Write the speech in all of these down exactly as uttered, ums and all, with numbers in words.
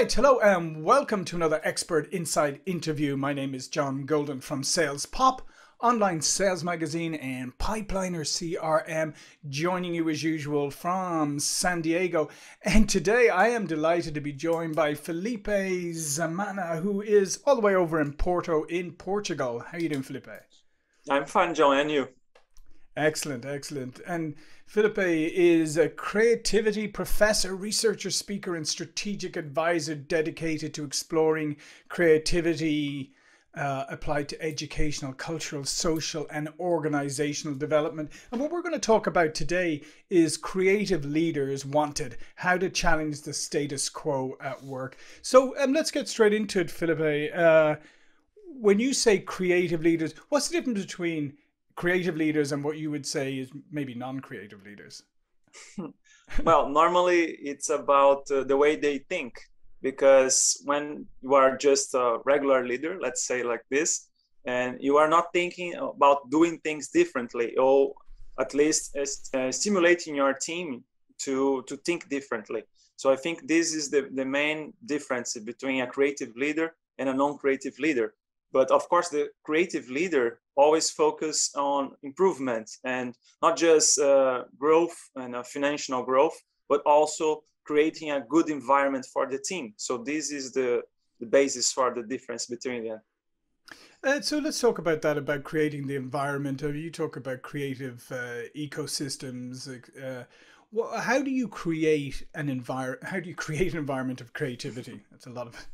Right, hello and welcome to another Expert Inside interview. My name is John Golden from Sales Pop, online sales magazine and Pipeliner C R M, joining you as usual from San Diego. And today I am delighted to be joined by Felipe Zamana, who is all the way over in Porto in Portugal. How are you doing, Felipe? I'm fine, John, and you? Excellent, excellent. And Felipe is a creativity professor, researcher, speaker, and strategic advisor dedicated to exploring creativity uh, applied to educational, cultural, social, and organizational development. And what we're going to talk about today is creative leaders wanted, how to challenge the status quo at work. So um, let's get straight into it, Felipe. Uh, when you say creative leaders, what's the difference between creative leaders and what you would say is maybe non-creative leaders? Well, normally it's about uh, the way they think, because when you are just a regular leader, let's say like this, and you are not thinking about doing things differently, or at least uh, stimulating your team to, to think differently. So I think this is the, the main difference between a creative leader and a non-creative leader. But of course, the creative leader always focus on improvement, and not just uh, growth and uh, financial growth, but also creating a good environment for the team. So this is the, the basis for the difference between them. Uh, so let's talk about that, about creating the environment. You talk about creative uh, ecosystems. Uh, well, how do you create an envir- How do you create an environment of creativity? That's a lot of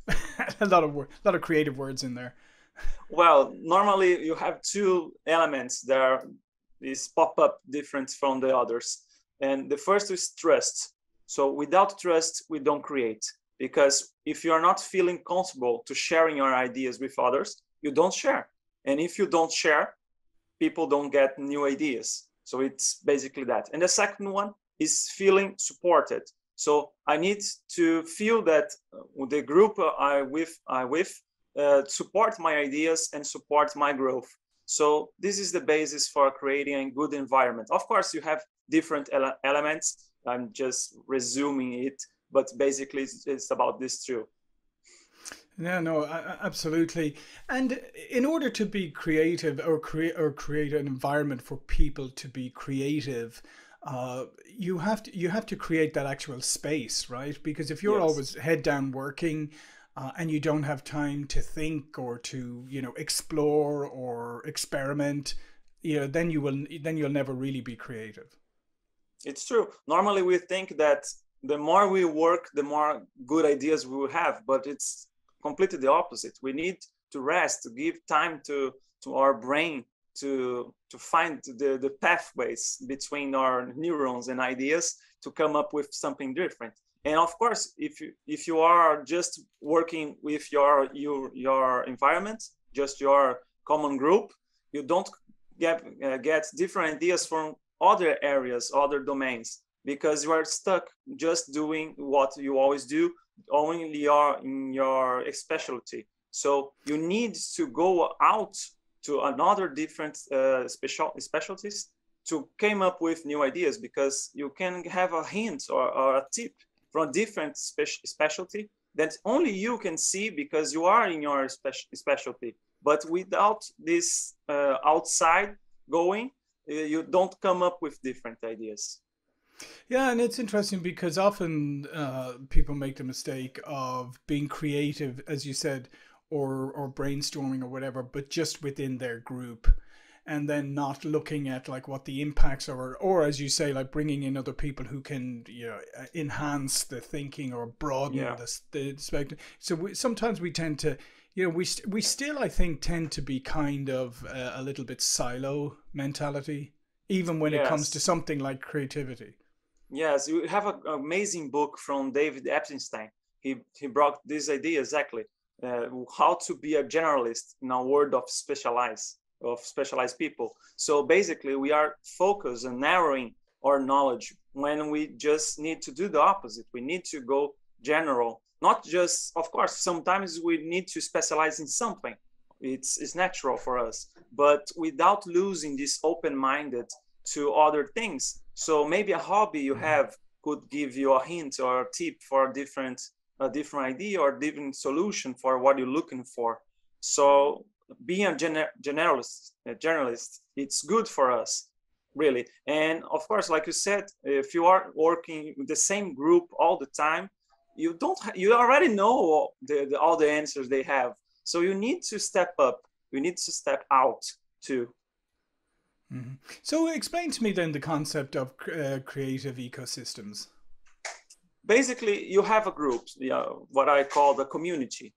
a lot of word, a lot of creative words in there. Well, normally you have two elements that are, is pop up different from the others. And the first is trust. So without trust, we don't create, because if you are not feeling comfortable to sharing your ideas with others, you don't share. And if you don't share, people don't get new ideas. So it's basically that. And the second one is feeling supported. So I need to feel that the group I with, I with, Uh, support my ideas and support my growth. So this is the basis for creating a good environment. Of course, you have different ele elements. I'm just resuming it, but basically it's, it's about this too. Yeah, no, I, absolutely. And in order to be creative or create or create an environment for people to be creative, uh, you have to you have to create that actual space, right? Because if you're yes. always head down working, Uh, and you don't have time to think or to, you know, explore or experiment, you know, then you will, then you'll never really be creative. It's true. Normally we think that the more we work, the more good ideas we will have, but it's completely the opposite. We need to rest, to give time to, to our brain to, to find the, the pathways between our neurons and ideas to come up with something different. And of course, if you, if you are just working with your, your, your environment, just your common group, you don't get, uh, get different ideas from other areas, other domains, because you are stuck just doing what you always do, only your, in your specialty. So you need to go out to another different uh, special, specialties to come up with new ideas, because you can have a hint or, or a tip from different spe- specialty that only you can see because you are in your spe- specialty. But without this uh, outside going, uh, you don't come up with different ideas. Yeah, and it's interesting because often uh, people make the mistake of being creative, as you said, or, or brainstorming or whatever, but just within their group, and then not looking at like what the impacts are, or as you say, like bringing in other people who can, you know, enhance the thinking or broaden yeah. the, the perspective. So we, sometimes we tend to, you know, we, we still, I think, tend to be kind of uh, a little bit silo mentality, even when yes. it comes to something like creativity. Yes, you have an amazing book from David Epstein. He, he brought this idea exactly, uh, how to be a generalist in a world of specialized. of specialized people. So basically we are focused on narrowing our knowledge when we just need to do the opposite. We need to go general, not just, of course, sometimes we need to specialize in something. It's, it's natural for us, but without losing this open-minded to other things. So maybe a hobby you have could give you a hint or a tip for different a different idea or different solution for what you're looking for. So being a gener generalist, a generalist, it's good for us, really. And of course, like you said, if you are working with the same group all the time, you don't, you already know the, the, all the answers they have. So you need to step up. You need to step out too. Mm-hmm. So explain to me then the concept of uh, creative ecosystems. Basically, you have a group, you know, what I call the community,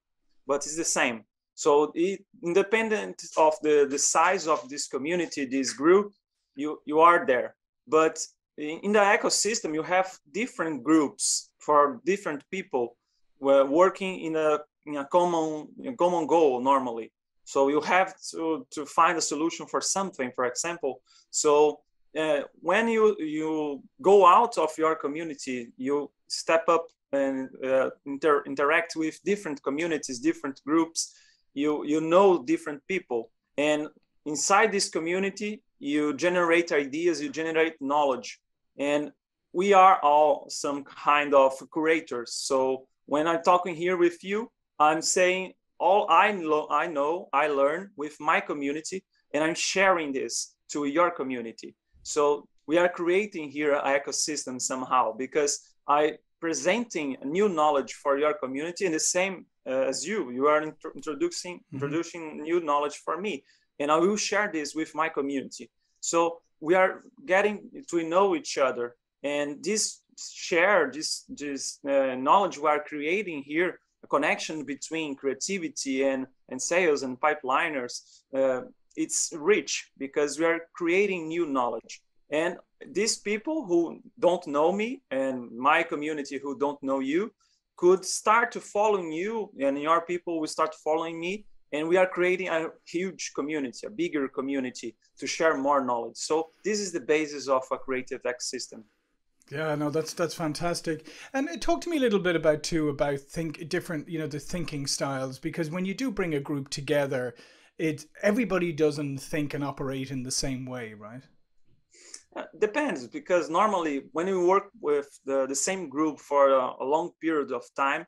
but it's the same. So it, independent of the, the size of this community, this group, you, you are there. But in the ecosystem, you have different groups for different people working in a, in a common, a common goal normally. So you have to, to find a solution for something, for example. So uh, when you, you go out of your community, you step up and uh, inter interact with different communities, different groups. You, you know different people. And inside this community, you generate ideas, you generate knowledge. And we are all some kind of curators. So when I'm talking here with you, I'm saying all I know, I know, I learn with my community, and I'm sharing this to your community. So we are creating here an ecosystem somehow, because I presenting new knowledge for your community, and the same uh, as you, you are int introducing, mm-hmm. introducing new knowledge for me, and I will share this with my community. So we are getting to know each other, and this share, this, this uh, knowledge we are creating here, a connection between creativity and, and sales and pipeliners, uh, it's rich because we are creating new knowledge. And these people who don't know me and my community who don't know you could start to follow you, and your people will start following me. And we are creating a huge community, a bigger community to share more knowledge. So this is the basis of a creative ecosystem. Yeah, no, that's that's fantastic. And talk to me a little bit about too about think different, you know, the thinking styles, because when you do bring a group together, it everybody doesn't think and operate in the same way, right? Uh, depends, because normally when you work with the, the same group for a, a long period of time,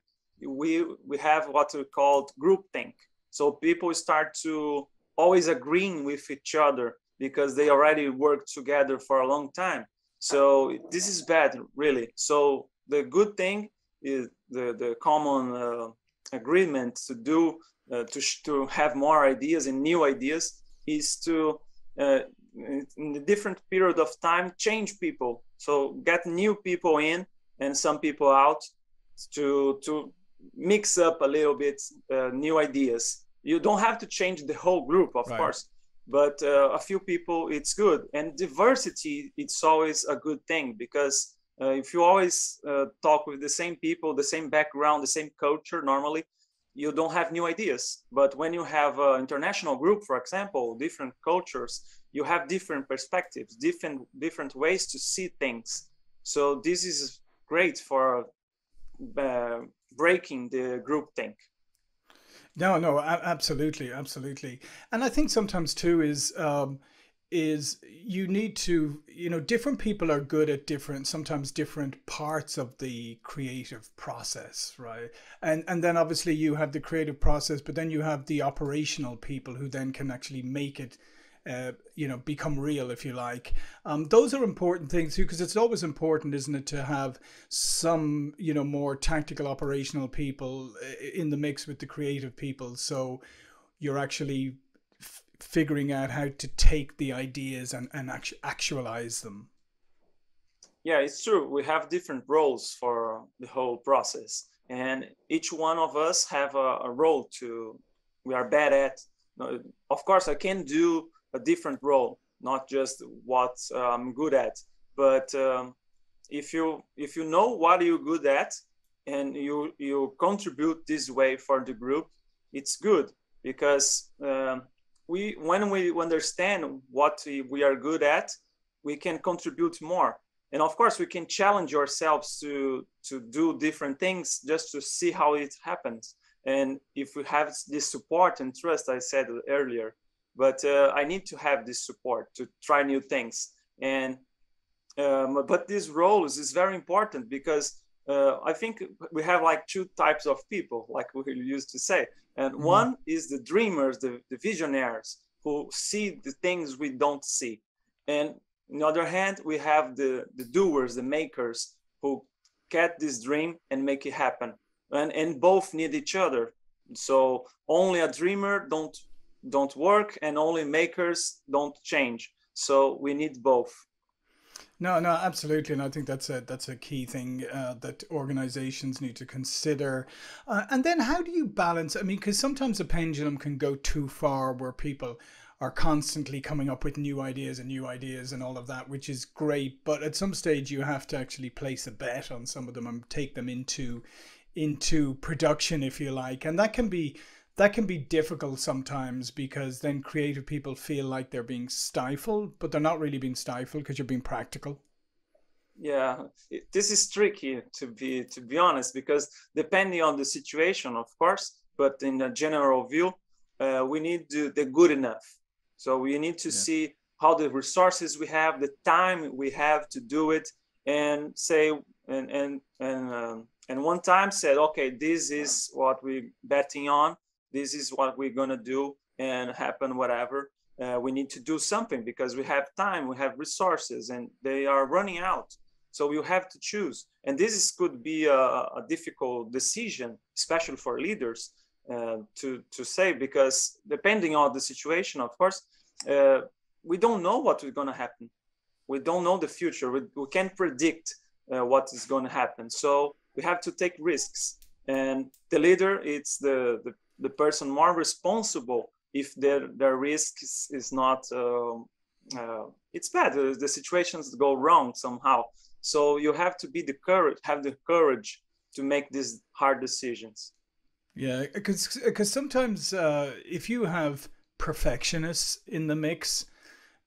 we we have what we call groupthink. So people start to always agreeing with each other because they already worked together for a long time. So this is bad, really. So the good thing is the, the common uh, agreement to do, uh, to, to have more ideas and new ideas is to, uh, in a different period of time, change people. So get new people in and some people out to, to mix up a little bit uh, new ideas. You don't have to change the whole group, of right. course. But uh, a few people, it's good. And diversity, it's always a good thing, because uh, if you always uh, talk with the same people, the same background, the same culture, normally, you don't have new ideas. But when you have an international group, for example, different cultures, you have different perspectives, different, different ways to see things. So this is great for uh, breaking the groupthink. No, no, absolutely, absolutely. And I think sometimes too is um, is you need to, you know, different people are good at different, sometimes different parts of the creative process, right? And and then obviously you have the creative process, but then you have the operational people who then can actually make it, uh, you know, become real, if you like. Um, those are important things too, because it's always important, isn't it, to have some, you know, more tactical operational people in the mix with the creative people. So you're actually f figuring out how to take the ideas and, and actu actualize them. Yeah, it's true. We have different roles for the whole process, and each one of us have a, a role to, we are bad at. Of course, I can do a different role, not just what I'm good at, but um, if you if you know what you're good at and you you contribute this way for the group, it's good, because um, we when we understand what we, we are good at, we can contribute more. And of course, we can challenge ourselves to to do different things just to see how it happens. And if we have this support and trust, I said earlier, but uh, I need to have this support to try new things. And um, but these roles is very important, because uh, I think we have like two types of people, like we used to say. And mm-hmm. one is the dreamers, the, the visionaries who see the things we don't see. And on the other hand, we have the, the doers, the makers who get this dream and make it happen. And, and both need each other. So only a dreamer don't don't work, and only makers don't change. So we need both. No, no, absolutely. And I think that's a that's a key thing uh, that organizations need to consider. Uh, and then how do you balance? I mean, because sometimes the pendulum can go too far where people are constantly coming up with new ideas and new ideas and all of that, which is great. But at some stage, you have to actually place a bet on some of them and take them into into production, if you like. And that can be that can be difficult sometimes, because then creative people feel like they're being stifled, but they're not really being stifled because you're being practical. Yeah, it, this is tricky to be to be honest, because depending on the situation, of course, but in a general view, uh, we need to, the good enough. So we need to yeah. see how the resources we have, the time we have to do it, and say and and and. Um, And one time said, okay, this is what we're betting on. This is what we're going to do and happen, whatever. Uh, we need to do something because we have time, we have resources, and they are running out. So you have to choose. And this is, could be a, a difficult decision, especially for leaders uh, to, to say, because depending on the situation, of course, uh, we don't know what is going to happen. We don't know the future. We, we can't predict uh, what is going to happen. So we have to take risks, and the leader, it's the, the, the person more responsible if their, their risk is, is not, uh, uh, it's bad, the, the situations go wrong somehow. So you have to be the courage, have the courage to make these hard decisions. Yeah, because because sometimes uh, if you have perfectionists in the mix,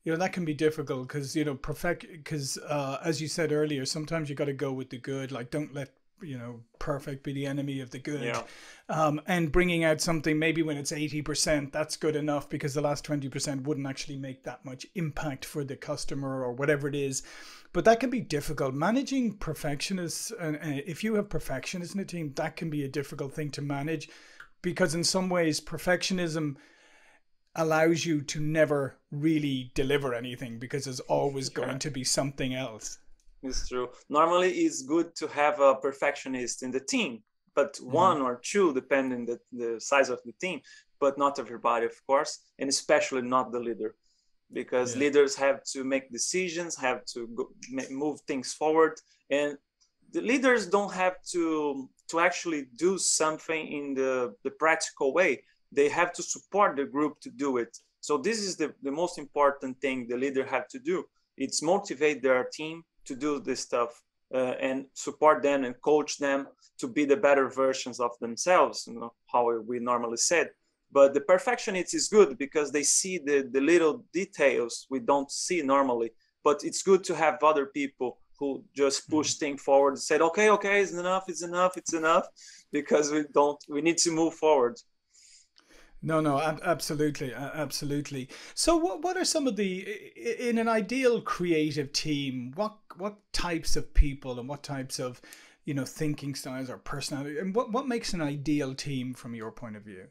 you know, that can be difficult because, you know, perfect, because uh, as you said earlier, sometimes you got to go with the good, like don't let, you know, perfect be the enemy of the good. Yeah. Um, and bringing out something maybe when it's eighty percent, that's good enough because the last twenty percent wouldn't actually make that much impact for the customer or whatever it is. But that can be difficult. Managing perfectionists, and, and if you have perfectionists in a team, that can be a difficult thing to manage, because in some ways perfectionism allows you to never really deliver anything because there's always going yeah. to be something else. It's true. Normally it's good to have a perfectionist in the team, but mm-hmm. one or two, depending the, the size of the team, but not everybody, of course, and especially not the leader, because yeah. leaders have to make decisions, have to go, move things forward, and the leaders don't have to to actually do something in the, the practical way. They have to support the group to do it. So this is the, the most important thing the leader have to do. It's motivate their team to do this stuff uh, and support them and coach them to be the better versions of themselves, you know, how we normally said. But the perfectionist is good because they see the, the little details we don't see normally, but it's good to have other people who just push mm-hmm. things forward and said, okay, okay, it's enough, it's enough, it's enough, because we don't, we need to move forward. No, no, absolutely. Absolutely. So what, what are some of the, in an ideal creative team, what, what types of people and what types of, you know, thinking styles or personality, and what, what makes an ideal team from your point of view?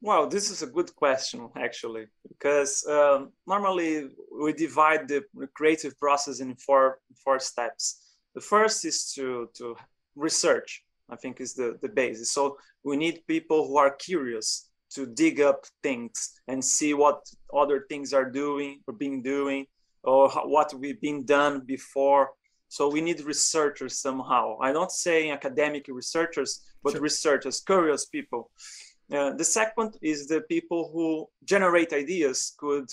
Well, this is a good question, actually, because um, normally we divide the creative process in four, four steps. The first is to, to research. I think is the, the basis. So we need people who are curious to dig up things and see what other things are doing or being doing or what we've been done before. So we need researchers somehow. I'm not saying academic researchers, but sure. researchers, curious people. Uh, the second is the people who generate ideas, could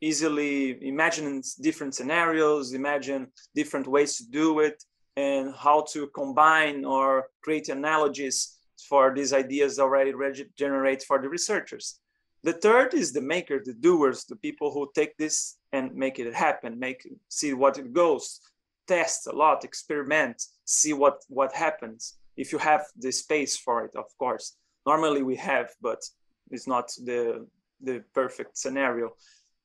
easily imagine different scenarios, imagine different ways to do it, and how to combine or create analogies for these ideas already generate for the researchers. The third is the makers, the doers, the people who take this and make it happen, make see what it goes, test a lot, experiment, see what, what happens. If you have the space for it, of course. Normally we have, but it's not the, the perfect scenario.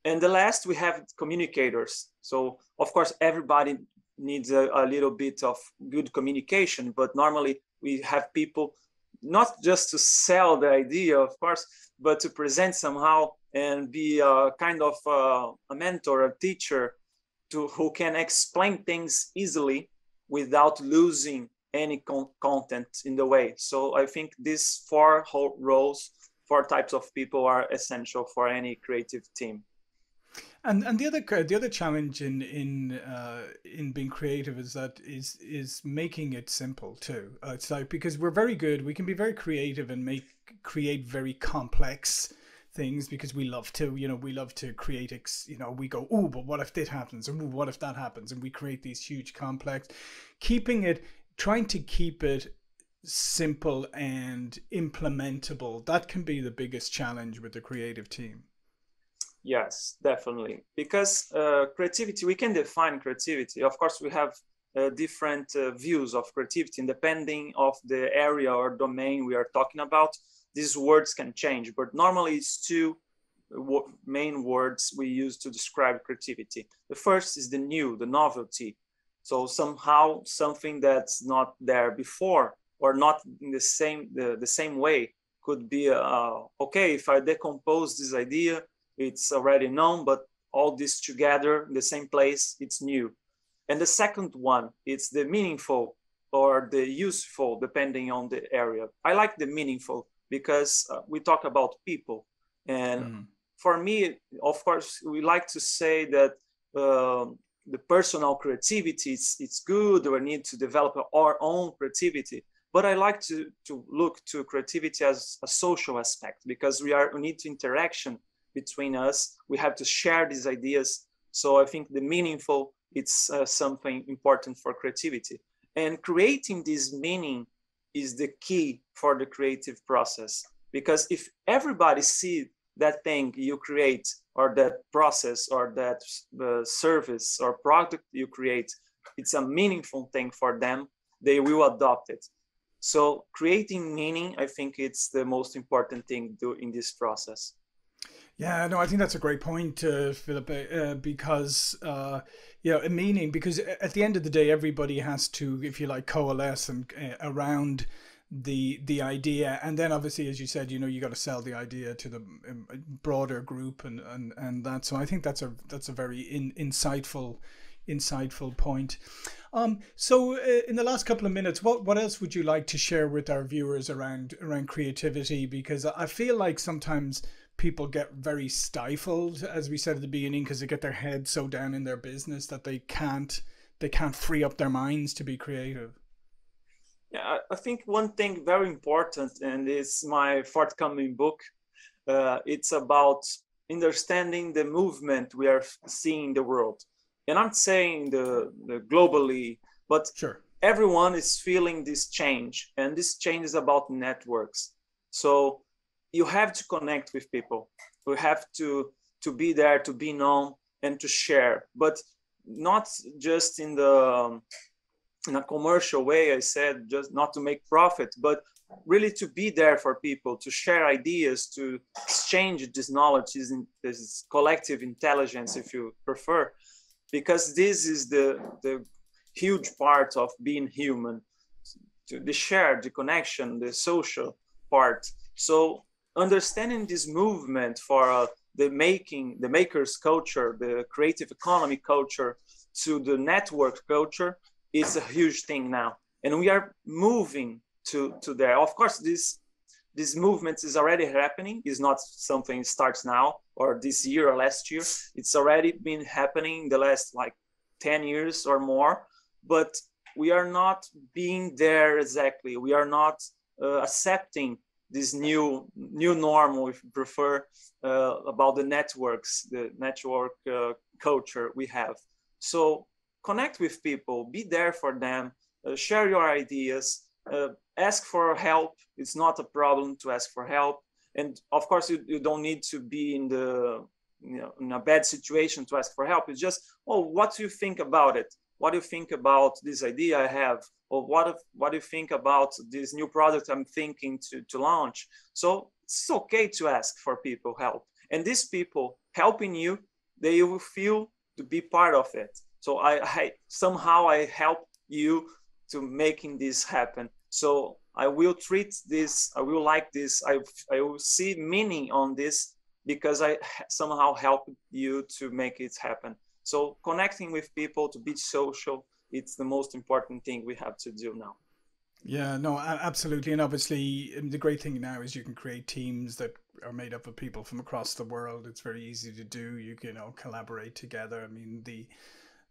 And the last, we have communicators. So of course, everybody needs a, a little bit of good communication, but normally we have people not just to sell the idea, of course, but to present somehow and be a kind of a, a mentor, a teacher to who can explain things easily without losing any con content in the way. So I think these four whole roles, four types of people are essential for any creative team. And and the other the other challenge in in uh, in being creative is that is is making it simple too. Uh, it's like, because we're very good, we can be very creative and make create very complex things because we love to, you know, we love to create, ex, you know, we go, oh, but what if this happens, and what if that happens, and we create these huge complex. Keeping it, trying to keep it simple and implementable, that can be the biggest challenge with the creative team. Yes, definitely, because uh, creativity, we can define creativity. Of course, we have uh, different uh, views of creativity, and depending of the area or domain we are talking about, these words can change. But normally, it's two main words we use to describe creativity. The first is the new, the novelty. So somehow something that's not there before or not in the same the, the same way could be uh, okay. If I decompose this idea, it's already known, but all this together in the same place, it's new. And the second one, it's the meaningful or the useful, depending on the area. I like the meaningful because uh, we talk about people. And mm. for me, of course, we like to say that uh, the personal creativity, it's, it's good, we need to develop our own creativity. But I like to, to look to creativity as a social aspect, because we, are, we need interaction between us, we have to share these ideas. So I think the meaningful, it's uh, something important for creativity. And creating this meaning is the key for the creative process. Because if everybody sees that thing you create, or that process, or that uh, service or product you create, it's a meaningful thing for them, they will adopt it. So creating meaning, I think it's the most important thing to do in this process. Yeah, no, I think that's a great point, uh, Felipe, uh, because, uh, you know, meaning, because at the end of the day, everybody has to, if you like, coalesce and, uh, around the the idea. And then obviously, as you said, you know, you got to sell the idea to the broader group and, and, and that. So I think that's a that's a very in, insightful, insightful point. Um, so in the last couple of minutes, what, what else would you like to share with our viewers around around creativity? Because I feel like sometimes people get very stifled, as we said at the beginning, because they get their head so down in their business that they can't they can't free up their minds to be creative. Yeah, I think one thing very important, and it's my forthcoming book, uh, it's about understanding the movement we are seeing in the world. And I'm saying the, the globally, but sure, everyone is feeling this change, and this change is about networks. So you have to connect with people. You have to, to be there, to be known, and to share. But not just in the um, in a commercial way, I said, just not to make profit, but really to be there for people, to share ideas, to exchange this knowledge, this collective intelligence, if you prefer, because this is the, the huge part of being human, to the share, the connection, the social part. So understanding this movement for uh, the making, the makers culture, the creative economy culture to the network culture is a huge thing now. And we are moving to, to there. Of course, this, this movement is already happening. It's not something that starts now or this year or last year. It's already been happening the last like ten years or more, but we are not being there exactly. We are not uh, accepting this new new normal, if you prefer, uh, about the networks, the network uh, culture we have. So connect with people, be there for them, uh, share your ideas, uh, ask for help. It's not a problem to ask for help. And of course, you, you don't need to be in the you know, in a bad situation to ask for help. It's just, oh, what do you think about it? What do you think about this idea I have? Or what, if, what do you think about this new product I'm thinking to, to launch? So it's okay to ask for people help. And these people helping you, they will feel to be part of it. So I, I somehow I help you to making this happen. So I will treat this, I will like this, I, I will see meaning on this because I somehow help you to make it happen. So connecting with people, to be social, it's the most important thing we have to do now. Yeah, no, absolutely. And obviously the great thing now is you can create teams that are made up of people from across the world. It's very easy to do. You can all collaborate together. I mean, the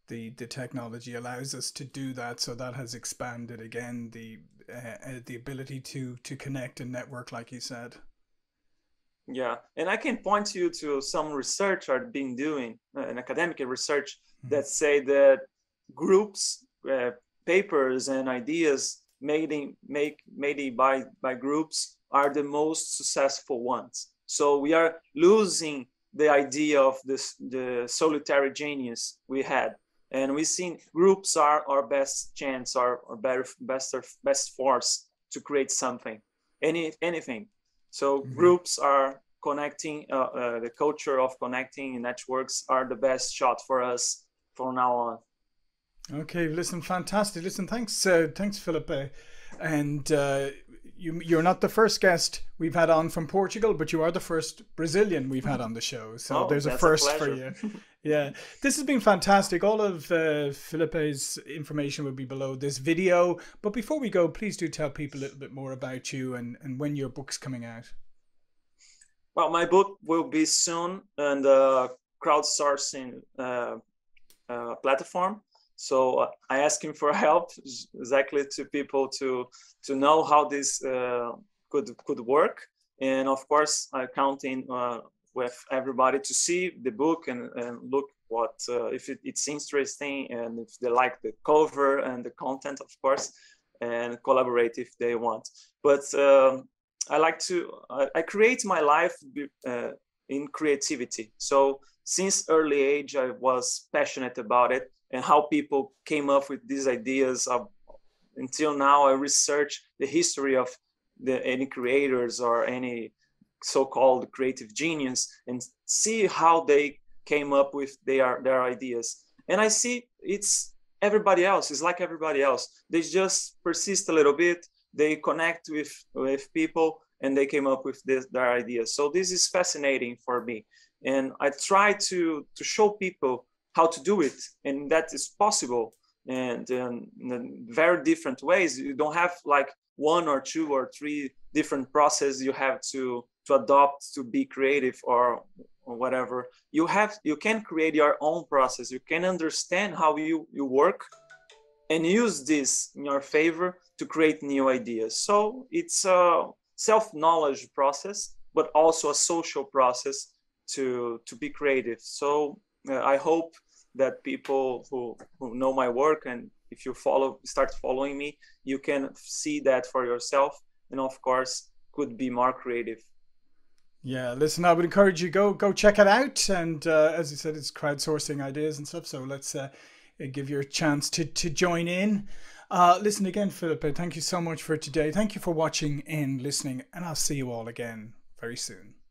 the the technology allows us to do that, so that has expanded again the uh, the ability to to connect and network, like you said. Yeah, and I can point you to some research I've been doing, uh, an academic research mm-hmm. that say that groups, uh, papers, and ideas made in, make made by by groups are the most successful ones. So we are losing the idea of this the solitary genius we had, and we've seen groups are our best chance, our, our better best best force to create something, any anything. So mm-hmm. groups are connecting, uh, uh, the culture of connecting networks are the best shot for us from now on. Okay, listen, fantastic. Listen, thanks, uh, thanks, Felipe. And uh, you, you're not the first guest we've had on from Portugal, but you are the first Brazilian we've had on the show. So oh, there's a first a for you. Yeah, this has been fantastic. All of uh, Felipe's information will be below this video. But before we go, please do tell people a little bit more about you and, and when your book's coming out. Well, my book will be soon on the crowdsourcing uh, uh, platform. So I ask him for help exactly to people to to know how this uh, could could work, and of course I'm counting uh, with everybody to see the book and, and look what uh, if it, it's interesting and if they like the cover and the content, of course, and collaborate if they want. But um, I like to I, I create my life uh, in creativity. So since early age I was passionate about it. And how people came up with these ideas. Of, until now, I research the history of the, any creators or any so-called creative genius and see how they came up with their, their ideas. And I see it's everybody else. It's like everybody else. They just persist a little bit. They connect with, with people and they came up with this, their ideas. So this is fascinating for me. And I try to, to show people how to do it, and that is possible, and um, in very different ways. You don't have like one or two or three different processes you have to to adopt to be creative or, or whatever. You have you can create your own process. You can understand how you you work, and use this in your favor to create new ideas. So it's a self-knowledge process, but also a social process to to be creative. So uh, I hope that people who, who know my work, and if you follow, start following me, you can see that for yourself, and of course could be more creative. Yeah, listen, I would encourage you, go go check it out. And uh, as you said, it's crowdsourcing ideas and stuff. So let's uh, give you a chance to, to join in. Uh, listen again, Felipe, thank you so much for today. Thank you for watching and listening, and I'll see you all again very soon.